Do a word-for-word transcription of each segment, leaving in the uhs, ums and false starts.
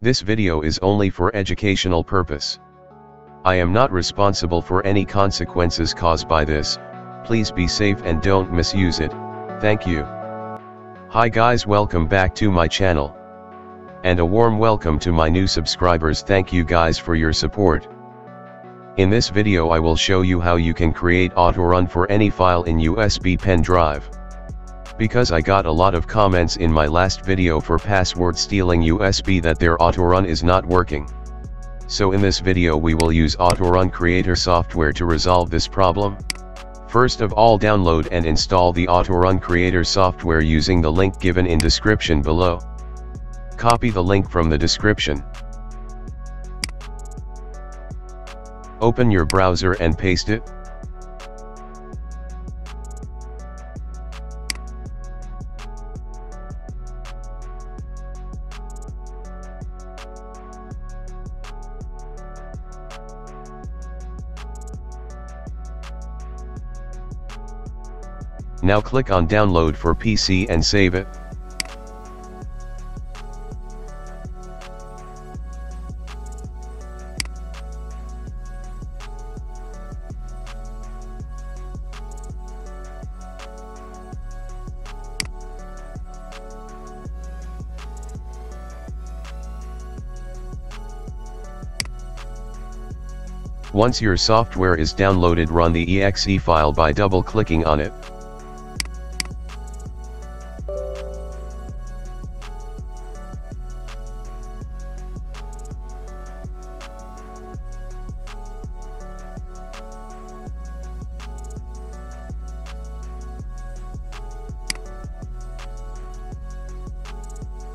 This video is only for educational purpose. I am not responsible for any consequences caused by this. Please be safe and don't misuse it. Thank you. Hi guys, welcome back to my channel. And a warm welcome to my new subscribers. Thank you guys for your support. In this video I will show you how you can create Autorun for any file in U S B pen drive. Because I got a lot of comments in my last video for password stealing U S B that their Autorun is not working. So in this video we will use Autorun Creator software to resolve this problem. First of all, download and install the Autorun Creator software using the link given in description below. Copy the link from the description. Open your browser and paste it. Now click on download for P C and save it. Once your software is downloaded, run the E X E file by double-clicking on it.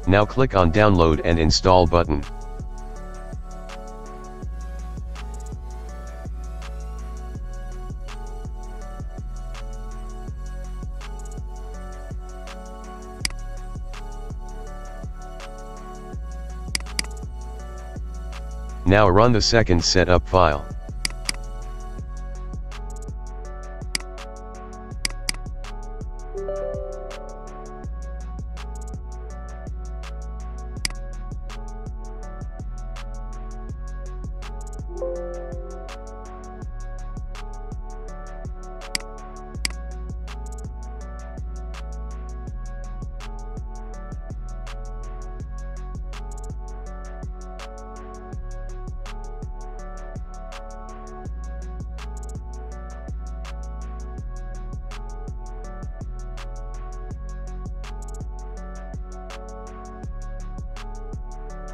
Now click on download and install button. Now run the second setup file.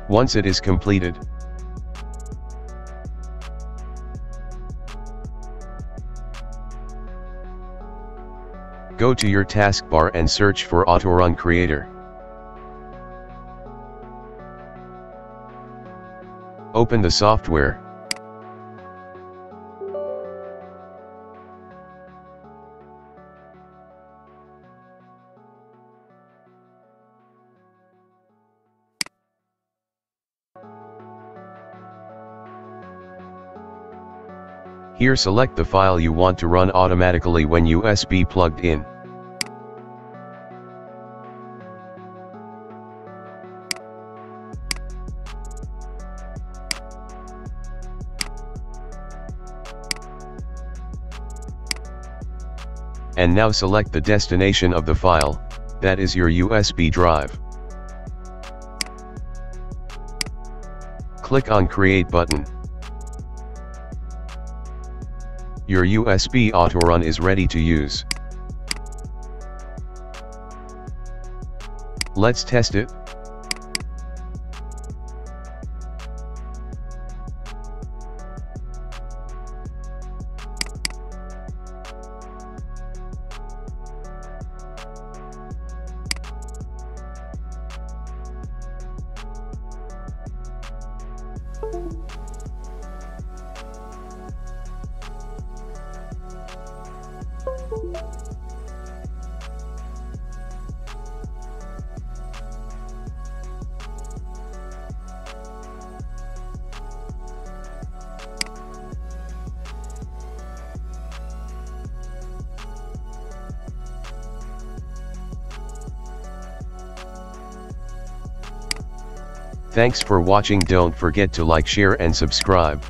Once it is completed, go to your taskbar and search for Autorun Creator. Open the software. Here select the file you want to run automatically when U S B plugged in. And now select the destination of the file, that is your U S B drive. Click on Create button. Your U S B Autorun is ready to use. Let's test it. Thanks for watching. Don't forget to like, share and subscribe.